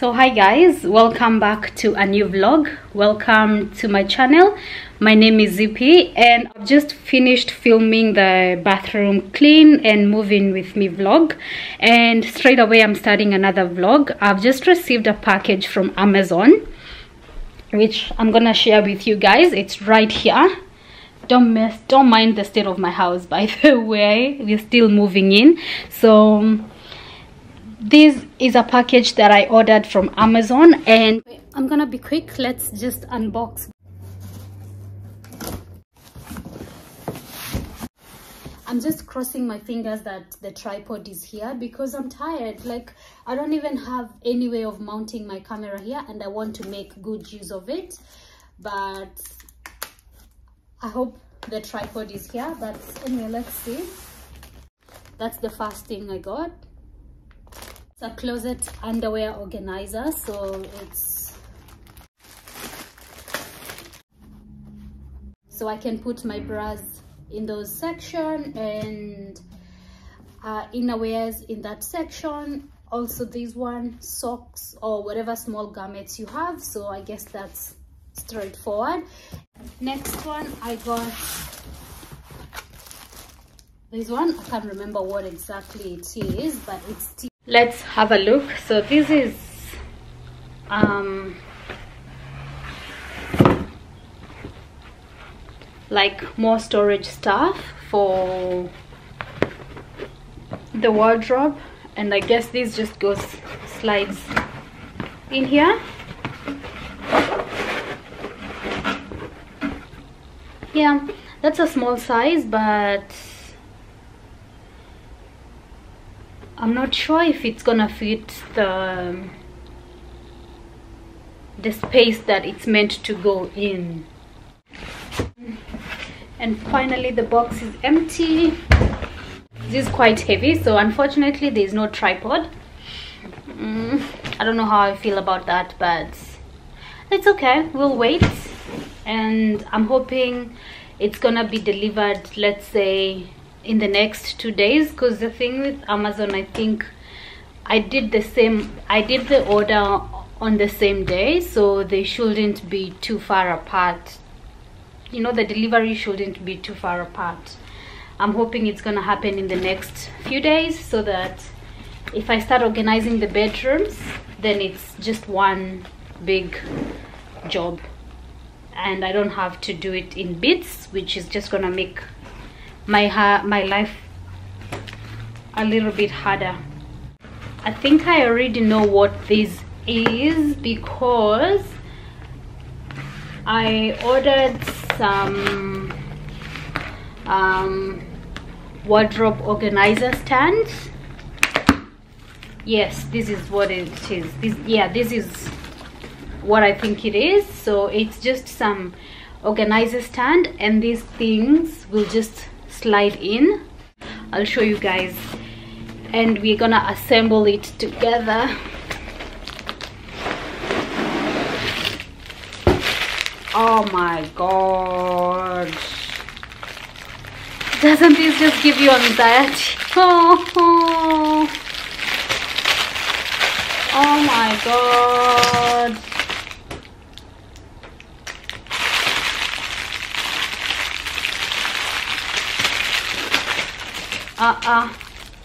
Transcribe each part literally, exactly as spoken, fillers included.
So hi guys, welcome back to a new vlog. Welcome to my channel. My name is Zippy and I've just finished filming the bathroom clean and move in with me vlog, and straight away I'm starting another vlog. I've just received a package from Amazon which I'm gonna share with you guys. It's right here. Don't mess don't mind the state of my house, by the way. We're still moving in. So this is a package that I ordered from Amazon and I'm gonna be quick. Let's just unbox. I'm just crossing my fingers that the tripod is here because I'm tired. Like, I don't even have any way of mounting my camera here and I want to make good use of it, but I hope the tripod is here. But anyway, let's see. That's the first thing I got. It's a closet underwear organizer, so it's so I can put my bras in those section and uh, innerwears in that section. Also this one, socks or whatever small garments you have. So I guess that's straightforward. Next one I got, this one I can't remember what exactly it is, but it's tea. Let's have a look. So this is um like more storage stuff for the wardrobe, and I guess this just goes slides in here. Yeah, that's a small size, but I'm not sure if it's gonna fit the the space that it's meant to go in. And finally the box is empty. This is quite heavy, so unfortunately there's no tripod. mm, I don't know how I feel about that, but it's okay, we'll wait. And I'm hoping it's gonna be delivered, let's say in the next two days, because the thing with Amazon, I think I did the same I did the order on the same day, so they shouldn't be too far apart, you know, the delivery shouldn't be too far apart. I'm hoping it's gonna happen in the next few days so that if I start organizing the bedrooms, then it's just one big job and I don't have to do it in bits, which is just gonna make my ha my life a little bit harder. I think I already know what this is because I ordered some um, wardrobe organizer stands. Yes, this is what it is. This, yeah, this is what I think it is. So it's just some organizer stand and these things will just slide in. I'll show you guys, and we're gonna assemble it together. Oh my god, doesn't this just give you anxiety? Oh, oh. Oh my god, uh-uh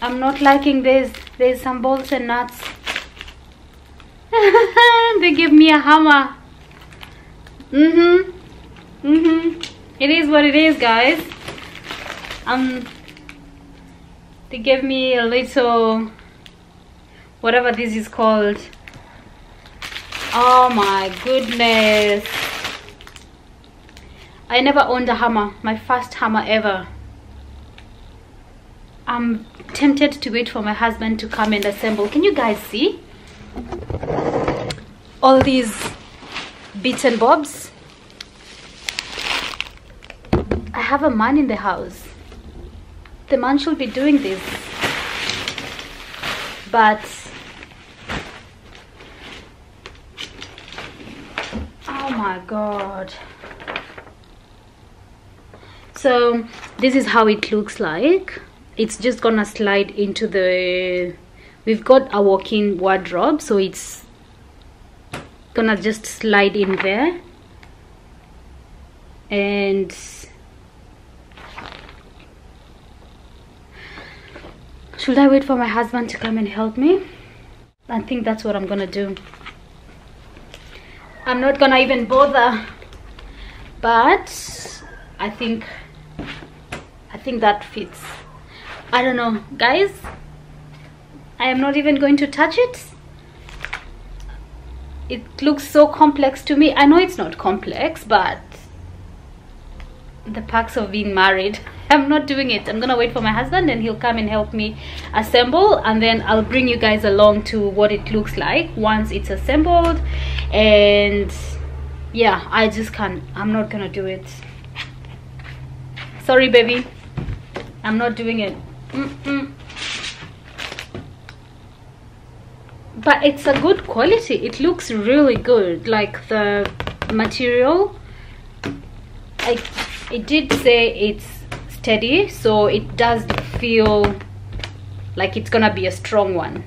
I'm not liking this. There's some bolts and nuts. They give me a hammer. Mm-hmm mm-hmm it is what it is, guys. Um they gave me a little whatever this is called. Oh my goodness, I never owned a hammer. My first hammer ever. I'm tempted to wait for my husband to come and assemble. Can you guys see all these bits and bobs? I have a man in the house. The man should be doing this, but oh my god. So this is how it looks like. It's just gonna slide into the, we've got a walk-in wardrobe, so it's gonna just slide in there and should I wait for my husband to come and help me? I think that's what I'm gonna do. I'm not gonna even bother, but I think I think that fits. I don't know, guys, I am not even going to touch it. It looks so complex to me. I know it's not complex, but the perks of being married. I'm not doing it. I'm gonna wait for my husband and he'll come and help me assemble, and then I'll bring you guys along to what it looks like once it's assembled. And yeah, I just can't. I'm not gonna do it. Sorry, baby, I'm not doing it. Mm-mm. But it's a good quality. It looks really good, like the material. I, it did say it's steady, so it does feel like it's gonna be a strong one.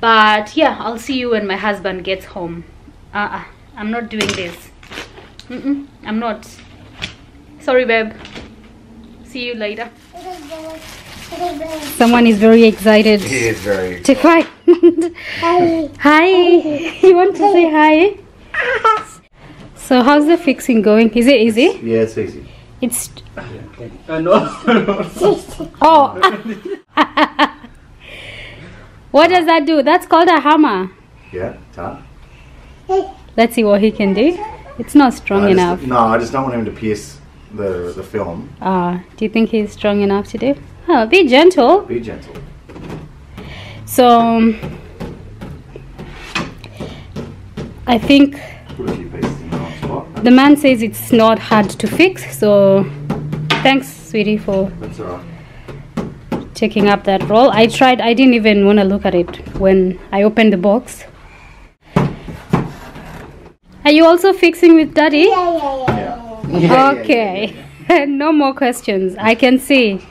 But yeah, I'll see you when my husband gets home. Uh-uh, I'm not doing this. Mm-mm, I'm not. Sorry, babe. See you later. Someone is very excited. He is very excited. Hi. Hi. You want to say hi? So how's the fixing going? Is it easy? Yeah, it's easy. It's... Uh, no. Oh. What does that do? That's called a hammer. Yeah, tough. Let's see what he can do. It's not strong no, enough. Just, no, I just don't want him to pierce the, the film. Ah, do you think he's strong enough to do? Oh, be gentle. Be gentle. So, um, I think the man says it's not hard to fix, so thanks, sweetie, for That's all right. taking up that role. I tried, I didn't even want to look at it when I opened the box. Are you also fixing with daddy? Yeah, yeah, yeah. yeah. Yeah, okay, yeah, yeah, yeah. No more questions. I can see.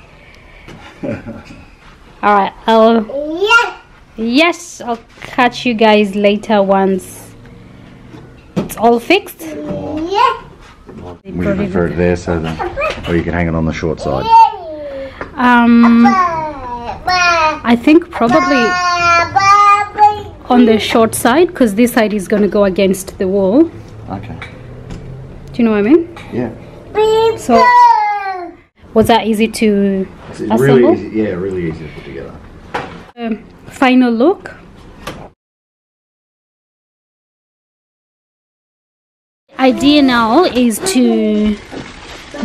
Alright, I'll... Yeah. Yes, I'll catch you guys later once it's all fixed. Yeah. We prefer it there so that... Or you can hang it on the short side. Um, I think probably on the short side, because this side is going to go against the wall. Okay. You know what I mean? Yeah. So, was that easy to assemble? Really easy, yeah, really easy to put together. Um, final look. Idea now is to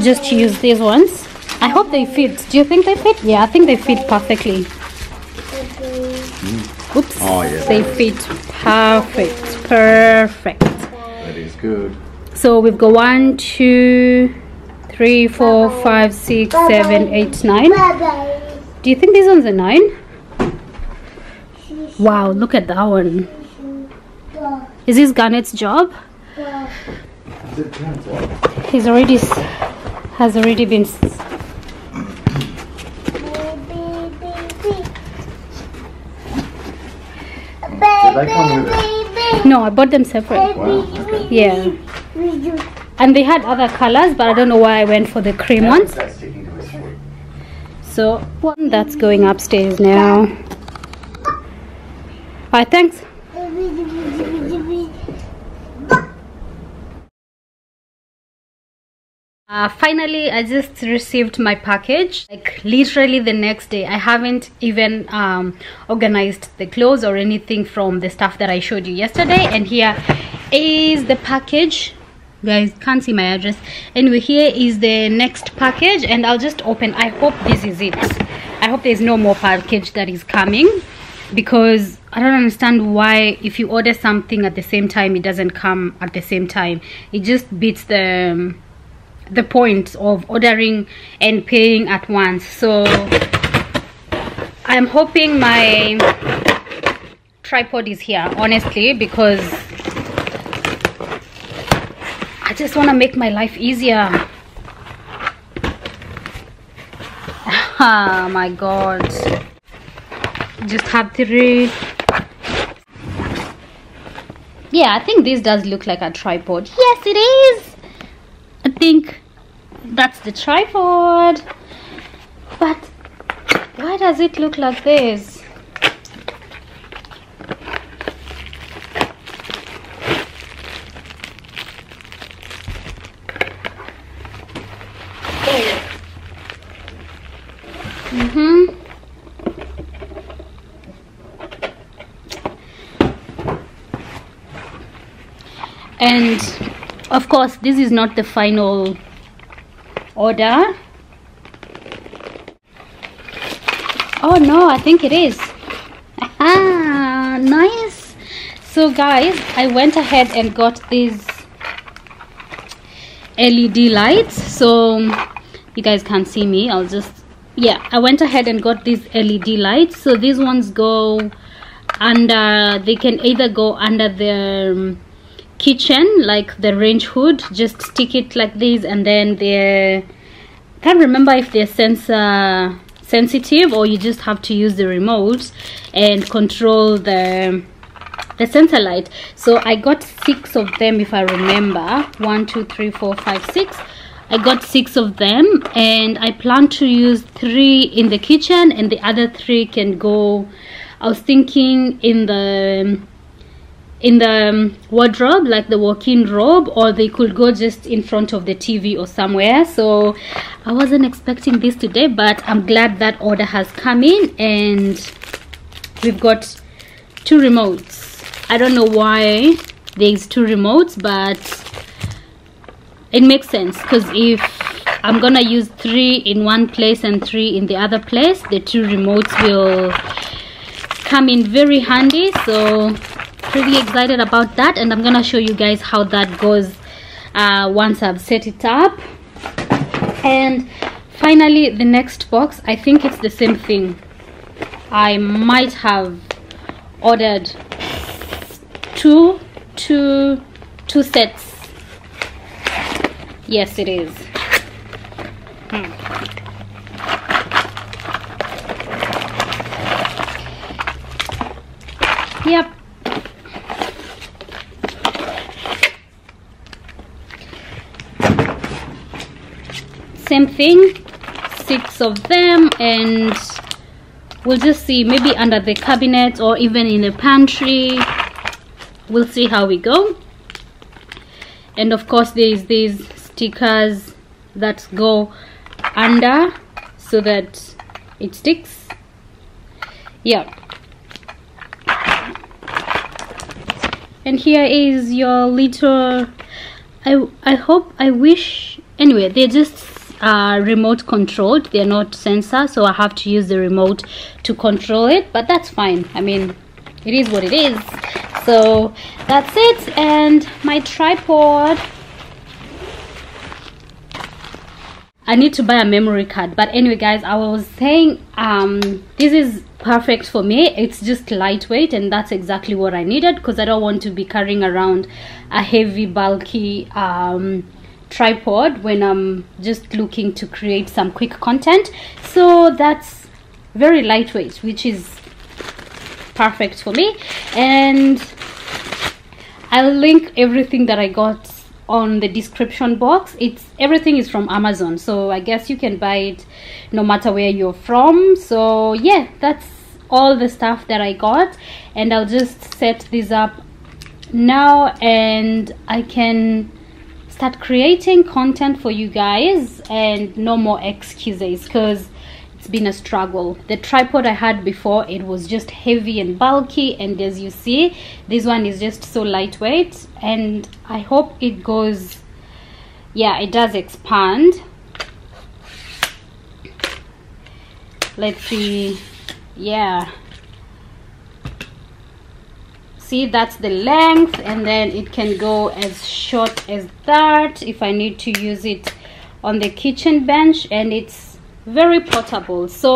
just use these ones. I hope they fit. Do you think they fit? Yeah, I think they fit perfectly. Mm. Oops. Oh, yeah. They fit perfect. Perfect. That is good. So we've got one, two, three, four, five, six, seven, eight, nine. Do you think this one's a nine? Wow, look at that one. Is this Garnett's job? He's already has already been. Did they come with it? No, I bought them separate. Wow, okay. Yeah. And they had other colors, but I don't know why I went for the cream ones. So one that's going upstairs now. Alright, thanks. Uh, finally, I just received my package, like literally the next day. I haven't even um, organized the clothes or anything from the stuff that I showed you yesterday. And here is the package. Guys can't see my address. Anyway, here is the next package, and I'll just open. I hope this is it. I hope there's no more package that is coming, because I don't understand why if you order something at the same time, it doesn't come at the same time. It just beats the the point of ordering and paying at once. So I'm hoping my tripod is here, honestly, because I just want to make my life easier. Oh my god, just have three. Yeah, I think this does look like a tripod. Yes, it is. I think that's the tripod. But why does it look like this? Mm-hmm. And of course, this is not the final order. Oh no, I think it is. Ah, nice. So guys, I went ahead and got these L E D lights. So you guys can't see me. I'll just, yeah, I went ahead and got these L E D lights. So these ones go under, they can either go under the kitchen, like the range hood, just stick it like this, and then they're, can't remember if they're sensor sensitive or you just have to use the remote and control the the sensor light. So I got six of them, if I remember. One two three four five six. I got six of them, and I plan to use three in the kitchen and the other three can go, I was thinking, in the in the wardrobe, like the walk-in robe, or they could go just in front of the T V or somewhere. So I wasn't expecting this today, but I'm glad that order has come in, and we've got two remotes. I don't know why there's two remotes, but it makes sense, because if I'm gonna use three in one place and three in the other place, the two remotes will come in very handy. So really excited about that, and I'm gonna show you guys how that goes uh, once I've set it up. And finally, the next box, I think it's the same thing. I might have ordered two two two sets. Yes, it is. hmm. Yep. Same thing, six of them, and we'll just see, maybe under the cabinet or even in the pantry, we'll see how we go. And of course, there is these stickers that go under so that it sticks. Yeah. And here is your little, I, I hope, I wish, anyway, they're just Uh, remote controlled, they're not sensor, so I have to use the remote to control it, but that's fine. I mean, it is what it is. So that's it, and my tripod. I need to buy a memory card, but anyway guys, I was saying um this is perfect for me. It's just lightweight, and that's exactly what I needed, because I don't want to be carrying around a heavy bulky um tripod when I'm just looking to create some quick content. So that's very lightweight, which is perfect for me, and I'll link everything that I got on the description box. It's everything is from Amazon, so I guess you can buy it no matter where you're from. So yeah, that's all the stuff that I got, and I'll just set this up now, and I can start creating content for you guys, and no more excuses, because it's been a struggle. The tripod I had before, it was just heavy and bulky, and as you see, this one is just so lightweight, and I hope it goes, yeah, it does expand. Let's see. Yeah, see, that's the length, and then it can go as short as that if I need to use it on the kitchen bench, and it's very portable. So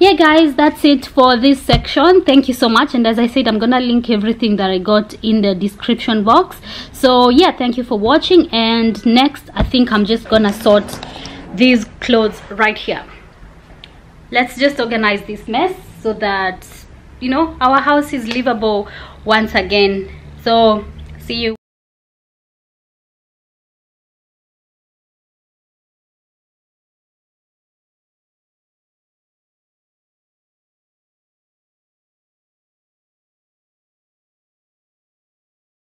yeah guys, that's it for this section. Thank you so much, and as I said, I'm gonna link everything that I got in the description box. So yeah, thank you for watching, and next I think I'm just gonna sort these clothes right here. Let's just organize this mess so that, you know, our house is livable once again. So See you.